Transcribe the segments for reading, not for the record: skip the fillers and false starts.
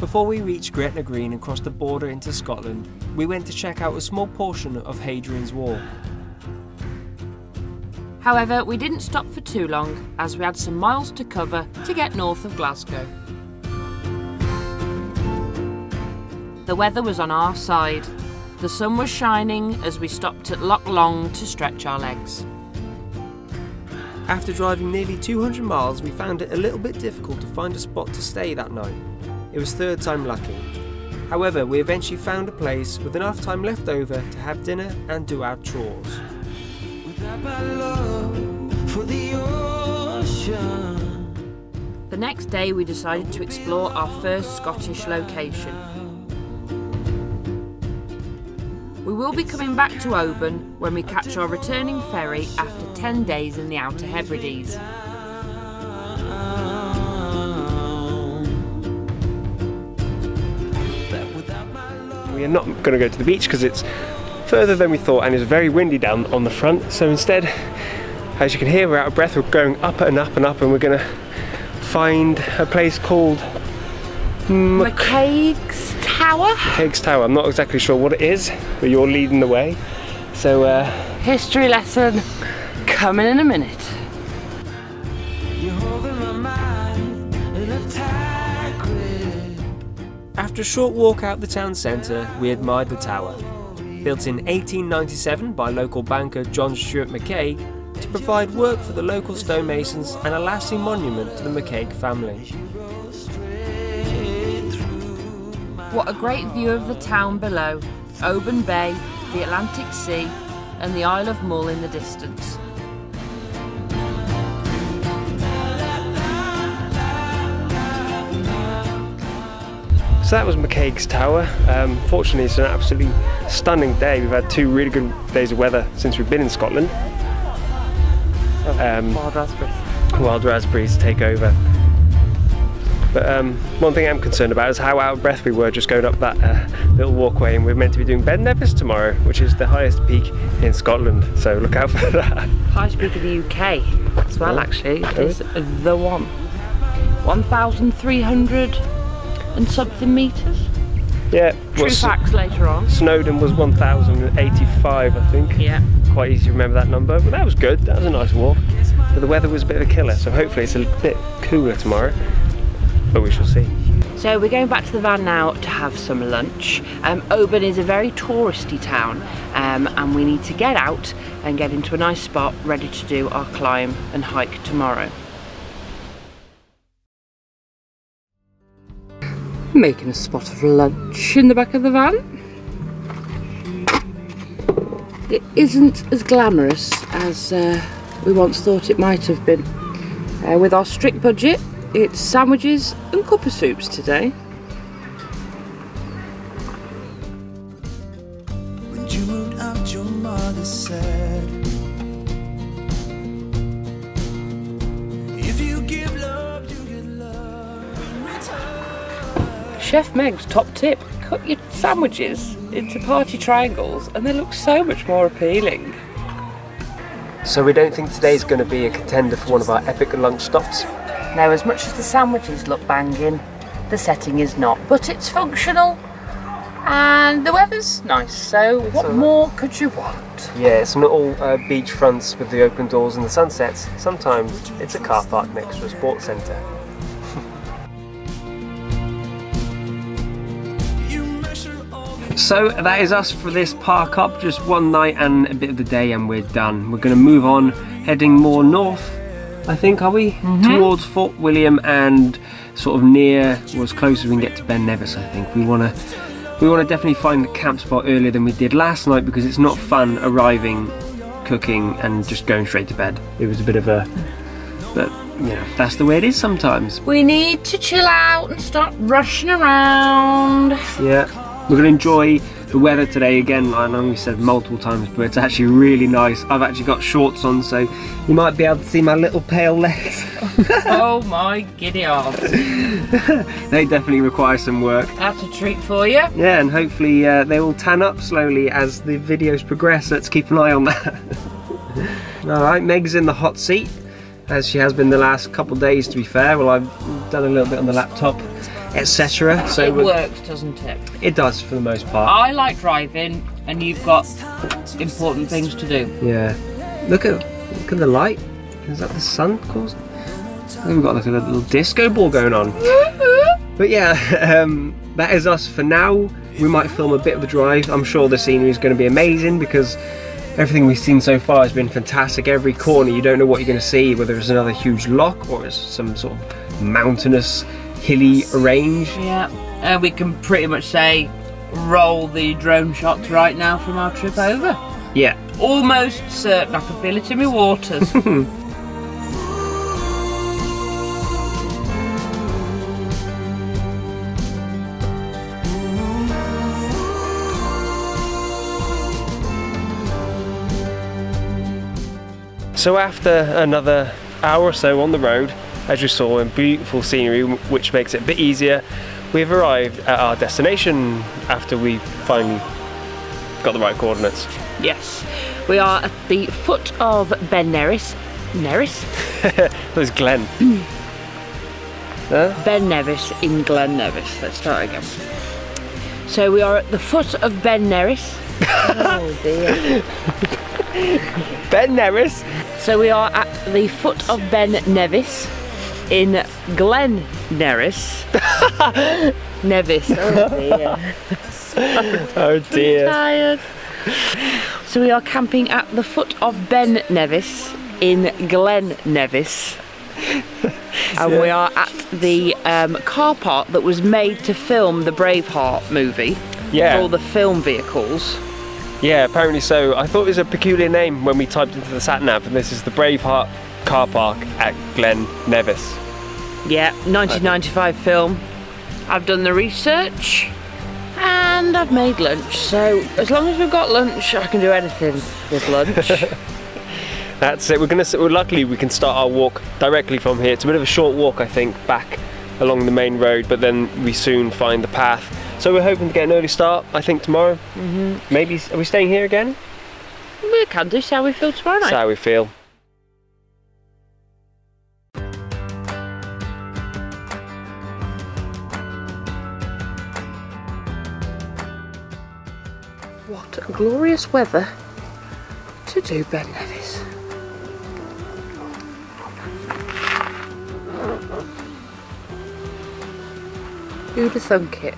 Before we reached Gretna Green and crossed the border into Scotland, we went to check out a small portion of Hadrian's Wall. However, we didn't stop for too long, as we had some miles to cover to get north of Glasgow. The weather was on our side. The sun was shining as we stopped at Loch Long to stretch our legs. After driving nearly 200 miles, we found it a little bit difficult to find a spot to stay that night. It was third time lucky. However, we eventually found a place with enough time left over to have dinner and do our chores. The next day we decided to explore our first Scottish location. We will be coming back to Oban when we catch our returning ferry after 10 days in the Outer Hebrides. We are not going to go to the beach because it's further than we thought and it's very windy down on the front, so instead, as you can hear, we're out of breath. We're going up and up and up, and we're going to find a place called McCaig's Tower? McCaig's Tower. I'm not exactly sure what it is, but you're leading the way, so history lesson coming in a minute. After a short walk out the town centre, we admired the tower. Built in 1897 by local banker John Stuart McCaig to provide work for the local stonemasons and a lasting monument to the McCaig family. What a great view of the town below, Oban Bay, the Atlantic Sea and the Isle of Mull in the distance. So that was McCaig's Tower. Fortunately, it's an absolutely stunning day. We've had two really good days of weather since we've been in Scotland. Wild raspberries. Wild raspberries take over. But one thing I'm concerned about is how out of breath we were just going up that little walkway, and we're meant to be doing Ben Nevis tomorrow, which is the highest peak in Scotland, so look out for that. Highest peak in the UK as well, oh, actually, oh. Is the one. 1,300 and something meters? Yeah. True facts later on. Snowdon was 1,085, I think. Yeah. Quite easy to remember that number, but that was good. That was a nice walk. But the weather was a bit of a killer, so hopefully it's a bit cooler tomorrow. But we shall see. So we're going back to the van now to have some lunch. Oban is a very touristy town, and we need to get out and get into a nice spot ready to do our climb and hike tomorrow. Making a spot of lunch in the back of the van. It isn't as glamorous as we once thought it might have been. With our strict budget, it's sandwiches and cup of soups today. When you moved out, your mother said, if you give love, you get love in return. Chef Meg's top tip, cut your sandwiches into party triangles and they look so much more appealing. So we don't think today's going to be a contender for one of our epic lunch stops? No, as much as the sandwiches look banging, the setting is not. But it's functional and the weather's nice, so what more could you want? Yeah, it's not all beach fronts with the open doors and the sunsets. Sometimes it's a car park next to a sports centre. So that is us for this park up, just one night and a bit of the day and we're done. We're going to move on, heading more north, I think, are we? Mm-hmm. Towards Fort William and sort of near, well, as close as we can get to Ben Nevis, I think. We want to definitely find a camp spot earlier than we did last night because it's not fun arriving, cooking and just going straight to bed. It was a bit of a... but, you know, that's the way it is sometimes. We need to chill out and stop rushing around. Yeah. We're going to enjoy the weather today again. I know we said multiple times, but it's actually really nice. I've actually got shorts on, so you might be able to see my little pale legs. Oh my giddy arms. They definitely require some work. That's a treat for you. Yeah, and hopefully they will tan up slowly as the videos progress. Let's keep an eye on that. Alright, Meg's in the hot seat, as she has been the last couple of days, to be fair. Well, I've done a little bit on the laptop. etc. So it works, doesn't it? It does for the most part. I like driving, and you've got important things to do. Yeah. Look at the light. Is that the sun caused? We've got like a little disco ball going on. But yeah, that is us for now. We might film a bit of a drive. I'm sure the scenery is going to be amazing because everything we've seen so far has been fantastic. Every corner, you don't know what you're going to see, whether it's another huge lock or it's some sort of mountainous, hilly range. Yeah, we can pretty much say roll the drone shots right now from our trip over. Yeah. Almost certain, I can feel it in my waters. So after another hour or so on the road, as you saw in beautiful scenery, which makes it a bit easier, we've arrived at our destination after we finally got the right coordinates. Yes, we are at the foot of Ben Nevis. Nevis? There's Glen. Ben Nevis in Glen Nevis. Let's start again. So we are at the foot of Ben Nevis. Oh dear. Ben Nevis. So we are at the foot of Ben Nevis in Glen Nevis. Nevis. Oh dear. Oh dear. I'm tired. So we are camping at the foot of Ben Nevis in Glen Nevis. And we are at the car park that was made to film the Braveheart movie. Yeah. With all the film vehicles. Yeah, apparently so. I thought it was a peculiar name when we typed into the sat nav, and this is the Braveheart car park at Glen Nevis. Yeah, 1995 film. I've done the research and I've made lunch, so as long as we've got lunch, I can do anything with lunch. That's it. Well, luckily we can start our walk directly from here. It's a bit of a short walk, I think, back along the main road, but then we soon find the path. So we're hoping to get an early start, I think, tomorrow. Mm-hmm. Maybe, are we staying here again? We can do, see how we feel tomorrow night. See how we feel. What glorious weather to do Ben Nevis. Who'd have thunk it?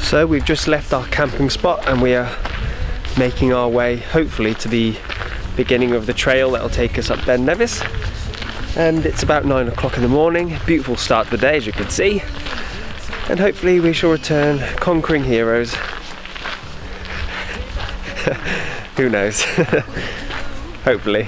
So we've just left our camping spot and we are making our way, hopefully, to the beginning of the trail that'll take us up Ben Nevis. And it's about 9 o'clock in the morning. Beautiful start to the day, as you can see. And hopefully we shall return conquering heroes. Who knows? Hopefully.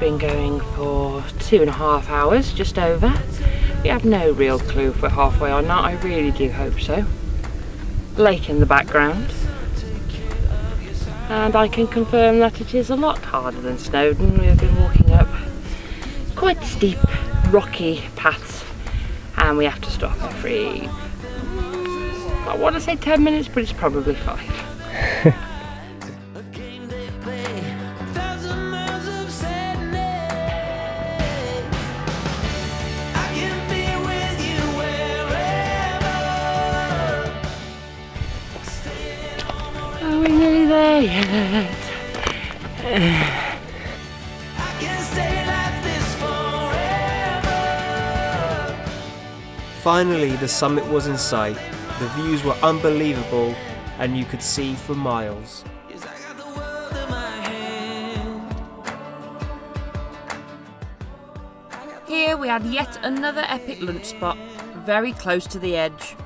Been going for 2.5 hours, just over. We have no real clue if we're halfway or not. I really do hope so. Lake in the background, and I can confirm that it is a lot harder than Snowdon. We've been walking up quite steep, rocky paths, and we have to stop every, I want to say 10 minutes, but it's probably 5. Finally, the summit was in sight. The views were unbelievable and you could see for miles. Here we had yet another epic lunch spot, very close to the edge.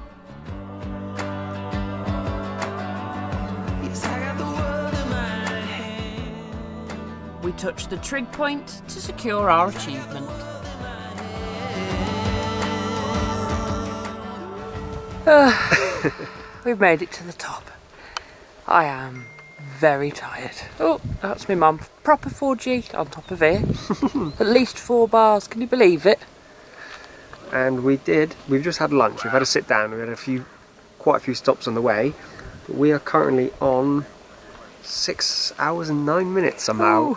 touched the trig point to secure our achievement. We've made it to the top. I am very tired. Oh, that's my mum. Proper 4G on top of here. At least 4 bars, can you believe it? And we did. We've just had lunch, we've had a sit down, we had quite a few stops on the way. We are currently on 6 hours and 9 minutes somehow.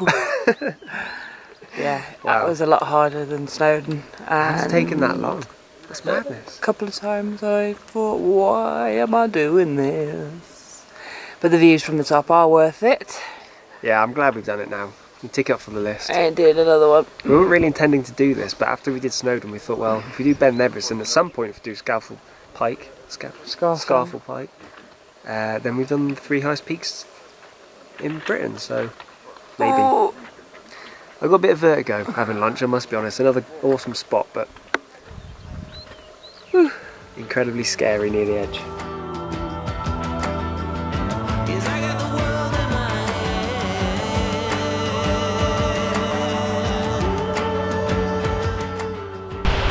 Yeah, wow. That was a lot harder than Snowdon. And it's taken that long. That's madness. A couple of times I thought, why am I doing this? But the views from the top are worth it. Yeah, I'm glad we've done it now. We can tick up for the list. And did another one. We weren't really intending to do this, but after we did Snowdon, we thought, well, if we do Ben Nevis, and at some point if we do Scafell Pike, Scafell Pike, then we've done the 3 highest peaks in Britain, so maybe. Oh. I got a bit of vertigo having lunch, I must be honest. Another awesome spot, but whew, incredibly scary near the edge.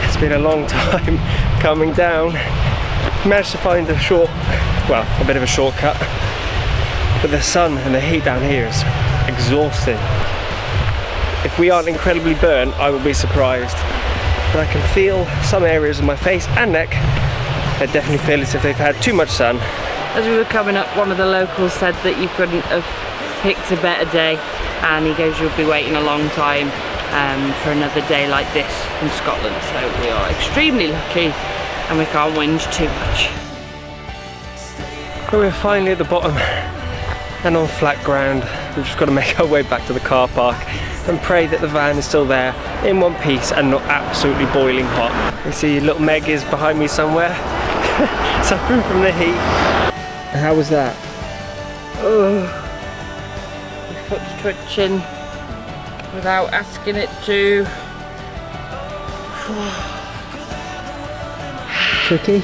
It's been a long time coming down. Managed to find a a bit of a shortcut. But the sun and the heat down here is exhausting. If we aren't incredibly burnt, I will be surprised. But I can feel some areas of my face and neck that definitely feel as if they've had too much sun. As we were coming up, one of the locals said that you couldn't have picked a better day, and he goes, you'll be waiting a long time for another day like this in Scotland. So we are extremely lucky and we can't whinge too much. Well, we're finally at the bottom. And on flat ground, we've just got to make our way back to the car park and pray that the van is still there in one piece and not absolutely boiling hot. You see little Meg is behind me somewhere, suffering from the heat. How was that? Oh, my foot's twitching without asking it to. Tricky?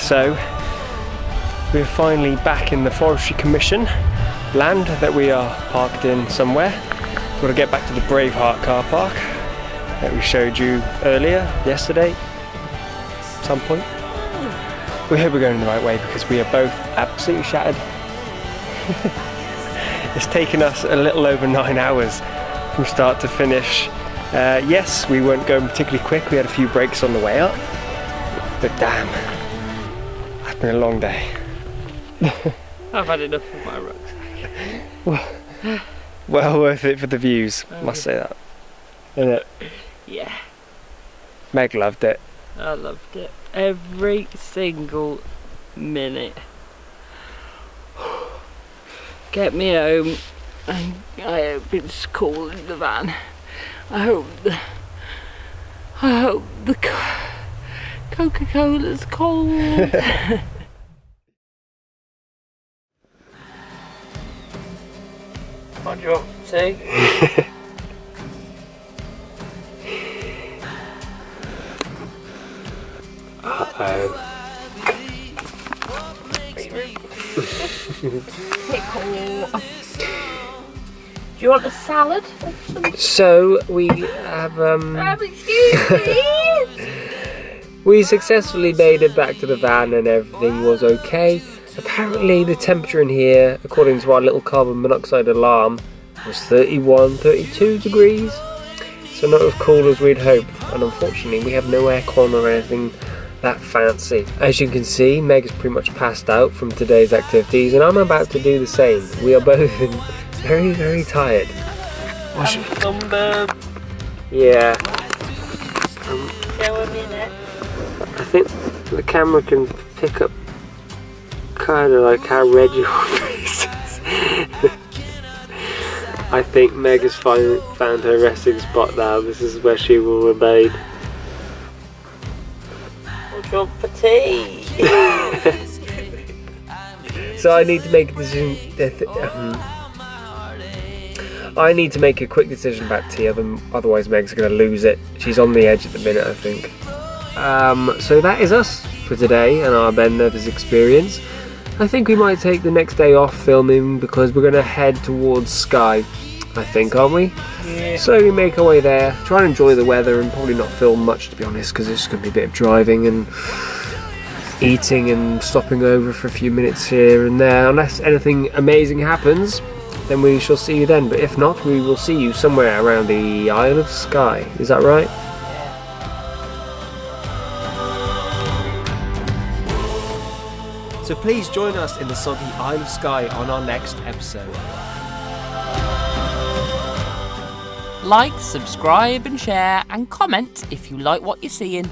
So, we're finally back in the Forestry Commission land that we are parked in somewhere. We've got to get back to the Braveheart car park that we showed you earlier, yesterday, at some point. We hope we're going the right way because we are both absolutely shattered. It's taken us a little over 9 hours from start to finish. Yes, we weren't going particularly quick, we had a few breaks on the way up, but damn. It's been a long day. I've had enough of my rucksack. Well worth it for the views, must say that. Isn't it? Yeah. Meg loved it. I loved it. Every single minute. Get me home. I hope it's cool in the van. I hope the Coca-Cola's cold. Mind you up, see? Do you want a salad? So we have excuse me. We successfully made it back to the van and everything was okay. Apparently the temperature in here, according to our little carbon monoxide alarm, was 31, 32 degrees. So not as cool as we'd hoped, and unfortunately we have no aircon or anything that fancy. As you can see, Meg has pretty much passed out from today's activities and I'm about to do the same. We are both very, very tired. Yeah. I think the camera can pick up kind of like how red your face is. I think Meg has finally found her resting spot now. This is where she will remain. What's your fatigue? So I need to make a decision. I need to make a quick decision about tea, otherwise Meg's going to lose it. She's on the edge at the minute, I think. So that is us for today and our Ben Nevis experience. I think we might take the next day off filming because we're going to head towards Skye, I think, aren't we? Yeah. So we make our way there, try and enjoy the weather and probably not film much, to be honest, because it's going to be a bit of driving and eating and stopping over for a few minutes here and there. Unless anything amazing happens, then we shall see you then. But if not, we will see you somewhere around the Isle of Skye. Is that right? So please join us in the soggy Isle of Skye on our next episode. Like, subscribe and share, and comment if you like what you're seeing.